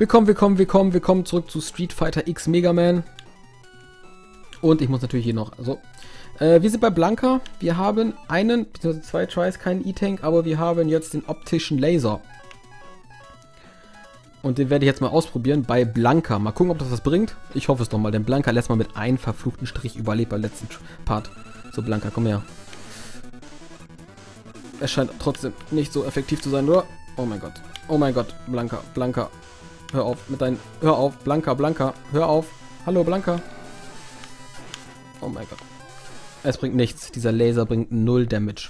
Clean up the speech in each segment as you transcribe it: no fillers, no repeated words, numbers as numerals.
Willkommen zurück zu Street Fighter X Mega Man. Und ich muss natürlich hier noch, also, wir sind bei Blanka. Wir haben einen, beziehungsweise zwei Tries, keinen E-Tank, aber wir haben jetzt den optischen Laser. Und den werde ich jetzt mal ausprobieren bei Blanka. Mal gucken, ob das was bringt. Ich hoffe es doch mal, denn Blanka lässt mal mit einem verfluchten Strich überlebt beim letzten Part. So, Blanka, komm her. Es scheint trotzdem nicht so effektiv zu sein, oder? Oh mein Gott, Blanka, Blanka. Hör auf mit deinen... Hör auf, Blanka, Blanka. Hör auf. Hallo, Blanka. Oh mein Gott. Es bringt nichts. Dieser Laser bringt null Damage.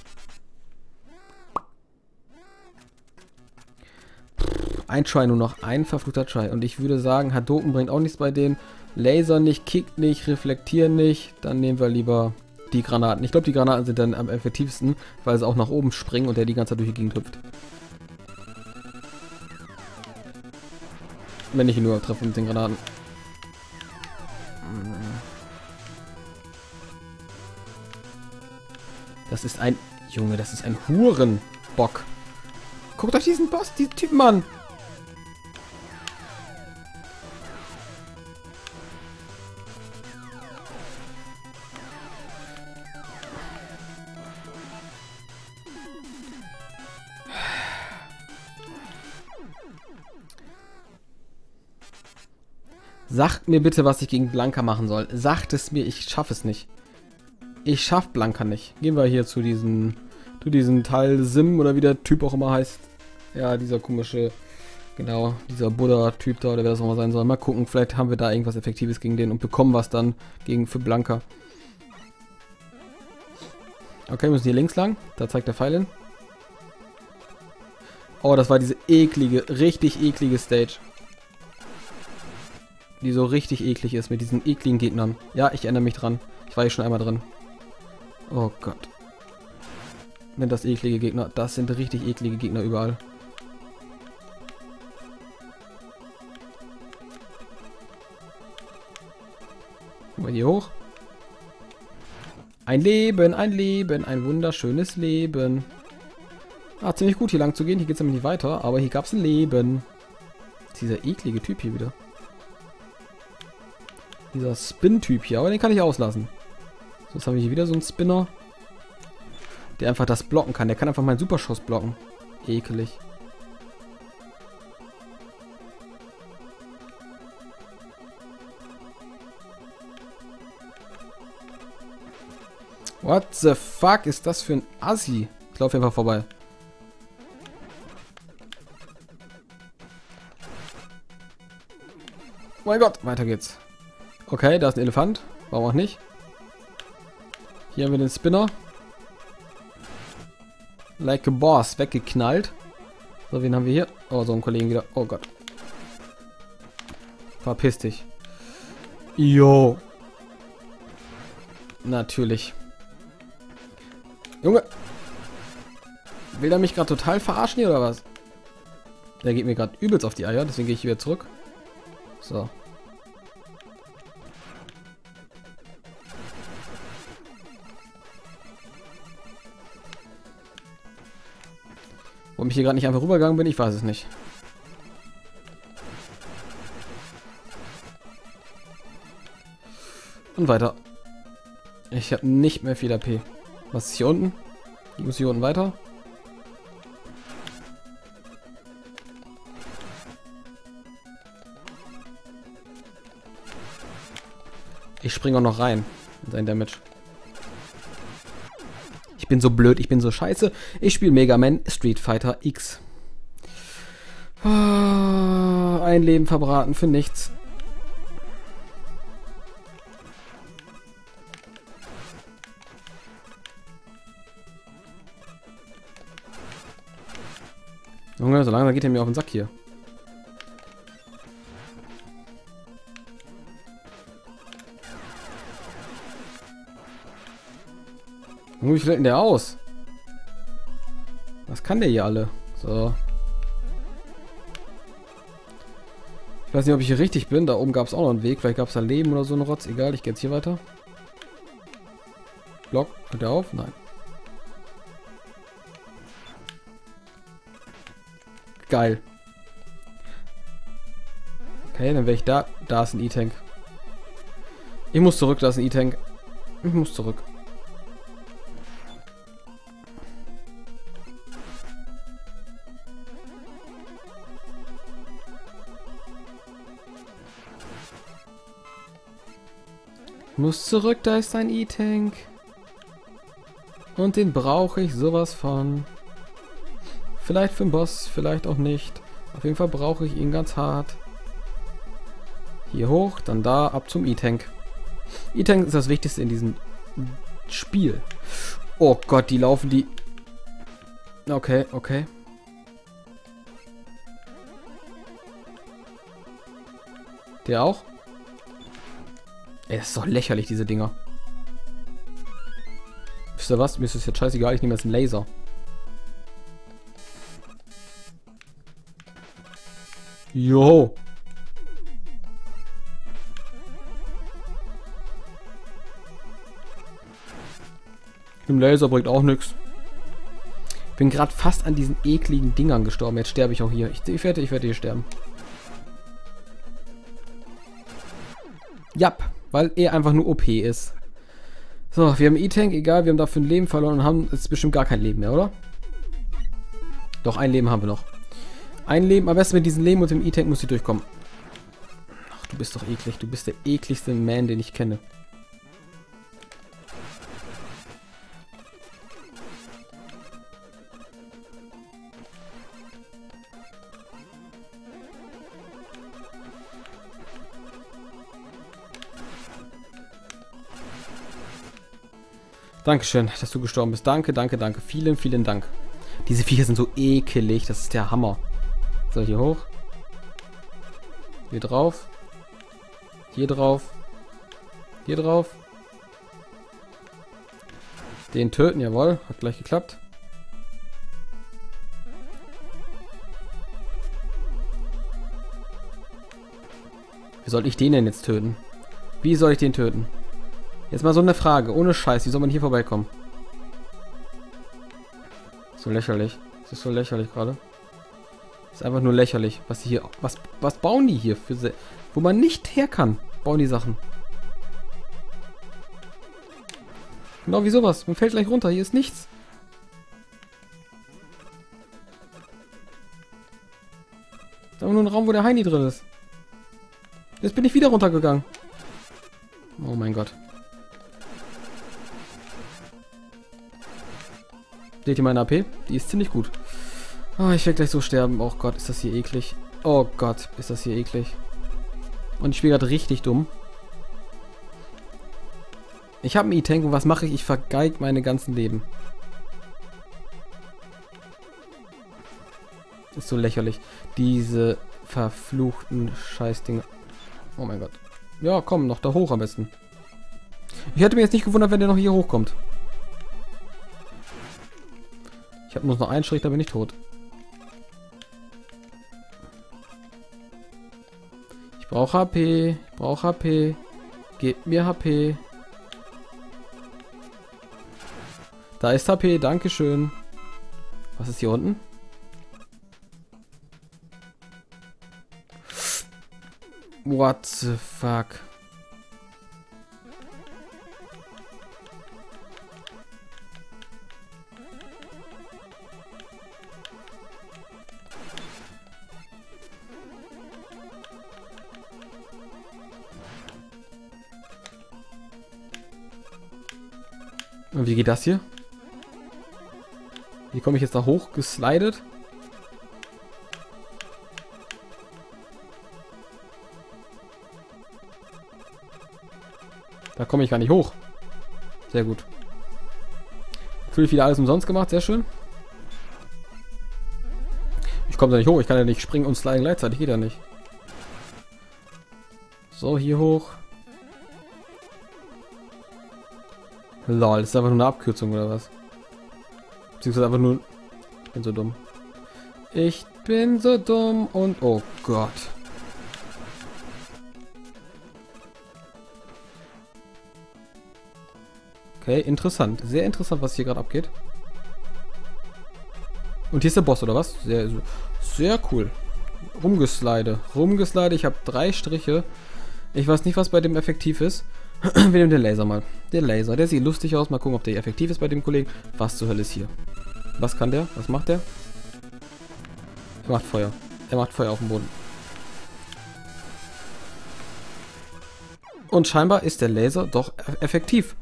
Ein Try nur noch. Ein verfluchter Try. Und ich würde sagen, Hadouken bringt auch nichts bei denen. Laser nicht, Kick nicht, Reflektieren nicht. Dann nehmen wir lieber die Granaten. Ich glaube, die Granaten sind dann am effektivsten, weil sie auch nach oben springen und der die ganze Zeit durch die Gegend hüpft. Wenn ich ihn nur treffe mit den Granaten. Das ist ein... Junge, das ist ein Hurenbock. Guckt euch diesen Boss, diesen Typen an. Sagt mir bitte, was ich gegen Blanka machen soll. Sagt es mir, ich schaffe es nicht. Ich schaffe Blanka nicht. Gehen wir hier zu diesem Teil Sim oder wie der Typ auch immer heißt. Ja, dieser komische, genau, dieser Buddha-Typ da oder wer das auch mal sein soll. Mal gucken, vielleicht haben wir da irgendwas Effektives gegen den und bekommen was dann für Blanka. Okay, wir müssen hier links lang. Da zeigt der Pfeil hin. Oh, das war diese eklige, richtig eklige Stage. Die so richtig eklig ist mit diesen ekligen Gegnern. Ja, ich erinnere mich dran. Ich war hier schon einmal drin. Oh Gott. Sind das eklige Gegner? Das sind richtig eklige Gegner überall. Mal hier hoch. Ein Leben, ein Leben, ein wunderschönes Leben. Ah, ziemlich gut hier lang zu gehen. Hier geht es nämlich nicht weiter, aber hier gab es ein Leben. Dieser eklige Typ hier wieder. Dieser Spin-Typ hier, aber den kann ich auslassen. Sonst habe ich hier wieder so einen Spinner, der einfach das blocken kann. Der kann einfach meinen Superschuss blocken. Ekelig. What the fuck ist das für ein Assi? Ich laufe einfach vorbei. Oh mein Gott, weiter geht's. Okay, da ist ein Elefant. Warum auch nicht? Hier haben wir den Spinner. Like a Boss. Weggeknallt. So, wen haben wir hier? Oh, so einen Kollegen wieder. Oh Gott. Verpiss dich. Jo. Natürlich. Junge. Will er mich gerade total verarschen hier oder was? Der geht mir gerade übelst auf die Eier. Deswegen gehe ich wieder zurück. So. Warum ich hier gerade nicht einfach rübergegangen bin, ich weiß es nicht. Und weiter. Ich habe nicht mehr viel AP. Was ist hier unten? Ich muss hier unten weiter. Ich springe auch noch rein mit seinem Damage. Ich bin so blöd, ich bin so scheiße. Ich spiele Mega Man Street Fighter X. Ein Leben verbraten für nichts. Junge, so langsam geht er mir auf den Sack hier. Wie fällt denn der aus? Was kann der hier alle? So. Ich weiß nicht, ob ich hier richtig bin. Da oben gab es auch noch einen Weg. Vielleicht gab es da Leben oder so einen Rotz. Egal, ich gehe jetzt hier weiter. Block. Hört der auf? Nein. Geil. Okay, dann wäre ich da. Da ist ein E-Tank. Ich muss zurück, da ist ein E-Tank. Ich muss zurück. Ich muss zurück, da ist ein E-Tank. Und den brauche ich sowas von. Vielleicht für den Boss, vielleicht auch nicht. Auf jeden Fall brauche ich ihn ganz hart. Hier hoch, dann da, ab zum E-Tank. E-Tank ist das Wichtigste in diesem Spiel. Oh Gott, die laufen die... Okay, okay. Der auch? Ey, das ist doch lächerlich, diese Dinger. Wisst ihr was? Mir ist das jetzt scheißegal, ich nehme jetzt einen Laser. Jo! Im Laser bringt auch nichts. Bin gerade fast an diesen ekligen Dingern gestorben. Jetzt sterbe ich auch hier. Ich werde hier sterben. Ja, weil er einfach nur OP ist. So, wir haben E-Tank, egal, wir haben dafür ein Leben verloren und haben jetzt bestimmt gar kein Leben mehr, oder? Doch, ein Leben haben wir noch. Ein Leben, am besten mit diesem Leben und dem E-Tank muss ich durchkommen. Ach, du bist doch eklig. Du bist der ekligste Man, den ich kenne. Dankeschön, dass du gestorben bist. Danke, danke, danke. Vielen, vielen Dank. Diese Viecher sind so ekelig. Das ist der Hammer. So, hier hoch. Hier drauf. Hier drauf. Hier drauf. Den töten, jawohl. Hat gleich geklappt. Wie soll ich den denn jetzt töten? Wie soll ich den töten? Jetzt mal so eine Frage, ohne Scheiß, wie soll man hier vorbeikommen? So lächerlich. Das ist so lächerlich gerade. Ist einfach nur lächerlich, was die hier. Was bauen die hier für. Wo man nicht her kann, bauen die Sachen. Genau wie sowas. Man fällt gleich runter, hier ist nichts. Da ist nur ein Raum, wo der Heini drin ist. Jetzt bin ich wieder runtergegangen. Oh mein Gott. Seht ihr meine AP? Die ist ziemlich gut. Oh, ich werde gleich so sterben. Oh Gott, ist das hier eklig. Oh Gott, ist das hier eklig. Und ich spiele gerade richtig dumm. Ich habe einen E-Tank und was mache ich? Ich vergeige meine ganzen Leben. Ist so lächerlich. Diese verfluchten Scheißdinge. Oh mein Gott. Ja, komm, noch da hoch am besten. Ich hätte mir jetzt nicht gewundert, wenn der noch hier hochkommt. Ich habe nur noch einen Strich, da bin ich tot. Ich brauche HP. Ich brauche HP. Gebt mir HP. Da ist HP. Dankeschön. Was ist hier unten? What the fuck? Und wie geht das hier? Wie komme ich jetzt da hoch? Geslidet? Da komme ich gar nicht hoch. Sehr gut. Natürlich wieder alles umsonst gemacht. Sehr schön. Ich komme da nicht hoch. Ich kann ja nicht springen und sliden gleichzeitig. Geht ja nicht. So, hier hoch. Lol, das ist einfach nur eine Abkürzung oder was? Beziehungsweise einfach nur... Ich bin so dumm. Ich bin so dumm und... Oh Gott. Okay, interessant. Sehr interessant, was hier gerade abgeht. Und hier ist der Boss oder was? Sehr, sehr cool. rumgeslide. Ich habe 3 Striche. Ich weiß nicht, was bei dem effektiv ist. Wir nehmen den Laser mal. Der Laser, der sieht lustig aus. Mal gucken, ob der effektiv ist bei dem Kollegen. Was zur Hölle ist hier? Was kann der? Was macht der? Er macht Feuer. Er macht Feuer auf dem Boden. Und scheinbar ist der Laser doch effektiv.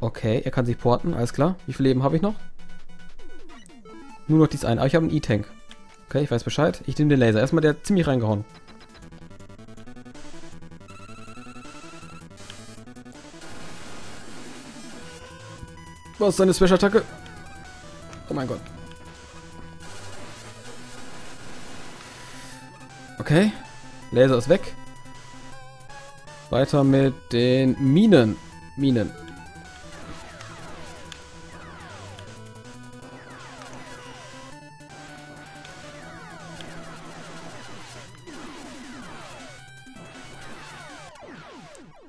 Okay, er kann sich porten, alles klar. Wie viel Leben habe ich noch? Nur noch dies ein. Aber ich habe einen E-Tank. Okay, ich weiß Bescheid. Ich nehme den Laser. Erstmal der hat ziemlich reingehauen. Was ist seine Special-Attacke? Oh mein Gott. Okay. Laser ist weg. Weiter mit den Minen.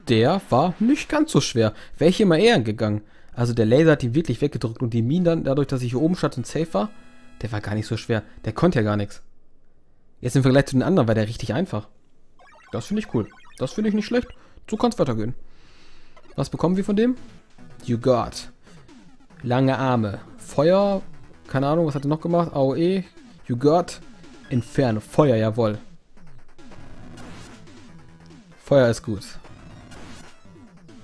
Der war nicht ganz so schwer. Wäre ich hier mal eher gegangen. Also der Laser hat ihn wirklich weggedrückt und die Minen dann, dadurch, dass ich hier oben stand und safe war, der war gar nicht so schwer. Der konnte ja gar nichts. Jetzt im Vergleich zu den anderen war der richtig einfach. Das finde ich cool. Das finde ich nicht schlecht. So kann es weitergehen. Was bekommen wir von dem? You got. Lange Arme. Feuer. Keine Ahnung, was hat er noch gemacht? AOE. You got. Inferno. Feuer, jawohl. Feuer ist gut.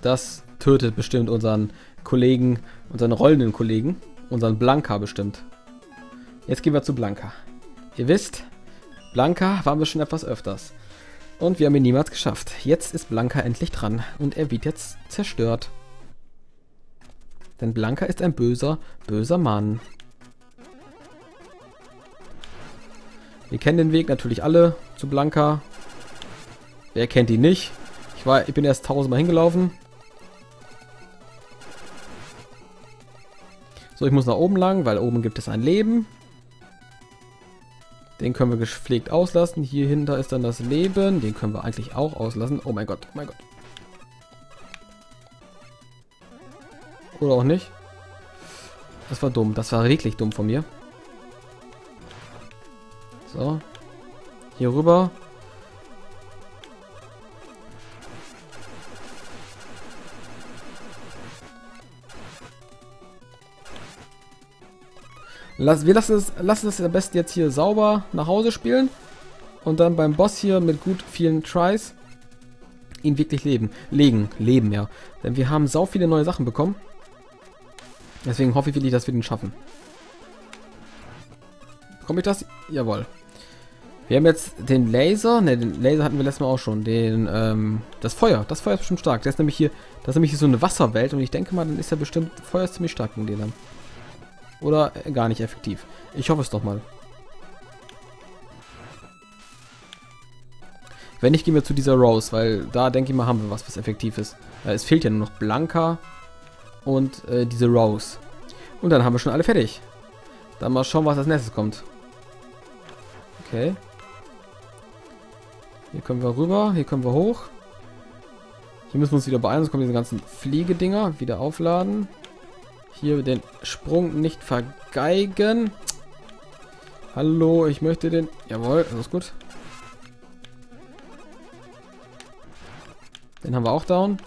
Das tötet bestimmt unseren Kollegen, unseren rollenden Kollegen, unseren Blanka bestimmt. Jetzt gehen wir zu Blanka. Ihr wisst, Blanka waren wir schon etwas öfters. Und wir haben ihn niemals geschafft. Jetzt ist Blanka endlich dran und er wird jetzt zerstört. Denn Blanka ist ein böser, böser Mann. Wir kennen den Weg natürlich alle zu Blanka. Wer kennt ihn nicht? Ich bin erst 1000 Mal hingelaufen. So, ich muss nach oben lang, weil oben gibt es ein Leben. Den können wir gepflegt auslassen. Hier hinter ist dann das Leben. Den können wir eigentlich auch auslassen. Oh mein Gott, oh mein Gott. Oder auch nicht. Das war dumm. Das war wirklich dumm von mir. So. Hier rüber. Wir lassen es am besten jetzt hier sauber nach Hause spielen und dann beim Boss hier mit gut vielen Tries ihn wirklich leben, ja. Denn wir haben sau viele neue Sachen bekommen. Deswegen hoffe ich wirklich, dass wir den schaffen. Bekomme ich das? Jawohl. Wir haben jetzt den Laser. Ne, den Laser hatten wir letztes Mal auch schon. Das Feuer. Das Feuer ist bestimmt stark. Das ist nämlich hier so eine Wasserwelt und ich denke mal, dann ist er bestimmt, Feuer ist ziemlich stark gegen den dann. Oder gar nicht effektiv. Ich hoffe es doch mal. Wenn nicht, gehen wir zu dieser Rose, weil da denke ich mal, haben wir was effektiv ist. Es fehlt ja nur noch Blanka und diese Rose. Und dann haben wir schon alle fertig. Dann mal schauen, was als nächstes kommt. Okay. Hier können wir rüber, hier können wir hoch. Hier müssen wir uns wieder beeilen, sonst kommen diese ganzen Fliegedinger. Wieder aufladen. Hier den Sprung nicht vergeigen. Hallo, ich möchte den... Jawohl, das ist gut. Den haben wir auch down.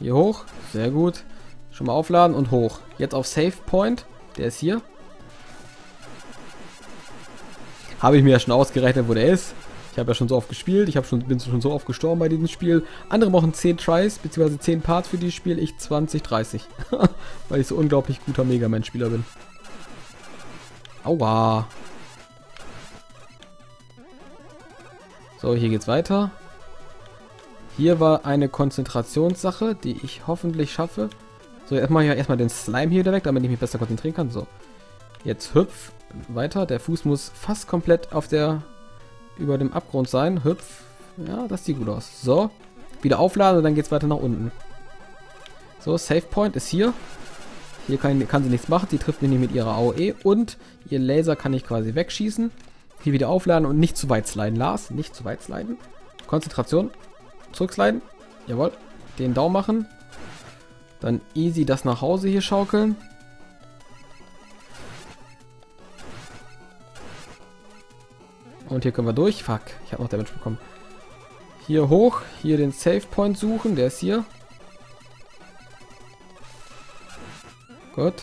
Hier hoch, sehr gut. Schon mal aufladen und hoch. Jetzt auf Save Point, der ist hier. Habe ich mir ja schon ausgerechnet, wo der ist. Ich habe ja schon so oft gespielt, bin schon so oft gestorben bei diesem Spiel. Andere machen 10 Tries, beziehungsweise 10 Parts für dieses Spiel, ich 20, 30. Weil ich so unglaublich guter Mega Man-Spieler bin. Aua. So, hier geht's weiter. Hier war eine Konzentrationssache, die ich hoffentlich schaffe. So, jetzt mache ich ja erstmal den Slime hier wieder weg, damit ich mich besser konzentrieren kann. So, jetzt hüpf weiter. Der Fuß muss fast komplett auf der... über dem Abgrund sein. Hüpf. Ja, das sieht gut aus. So. Wieder aufladen und dann geht's weiter nach unten. So, Save Point ist hier. Hier kann sie nichts machen. Sie trifft mich nicht mit ihrer AOE und ihr Laser kann ich quasi wegschießen. Hier wieder aufladen und nicht zu weit sliden. Lars, nicht zu weit sliden. Konzentration. Zurücksliden. Jawohl. Den Daumen machen. Dann easy das nach Hause hier schaukeln. Und hier können wir durch. Fuck, ich habe noch Damage bekommen. Hier hoch, hier den Save Point suchen, der ist hier. Gut.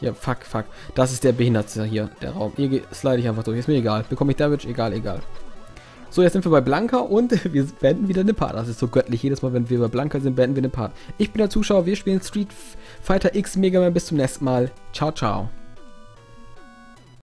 Hier, fuck, fuck. Das ist der Behinderte hier, der Raum. Hier slide ich einfach durch, ist mir egal. Bekomme ich Damage? Egal, egal. So, jetzt sind wir bei Blanka und wir beenden wieder eine Part. Das ist so göttlich. Jedes Mal, wenn wir bei Blanka sind, beenden wir eine Part. Ich bin der Zuschauer, wir spielen Street Fighter X Mega Man. Bis zum nächsten Mal. Ciao, ciao.